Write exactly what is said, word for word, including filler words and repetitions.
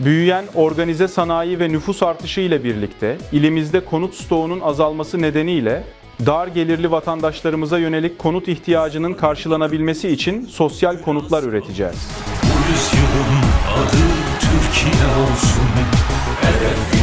Büyüyen organize sanayi ve nüfus artışı ile birlikte ilimizde konut stoğunun azalması nedeniyle dar gelirli vatandaşlarımıza yönelik konut ihtiyacının karşılanabilmesi için sosyal konutlar üreteceğiz. Bu yüzyılın adı Türkiye olsun.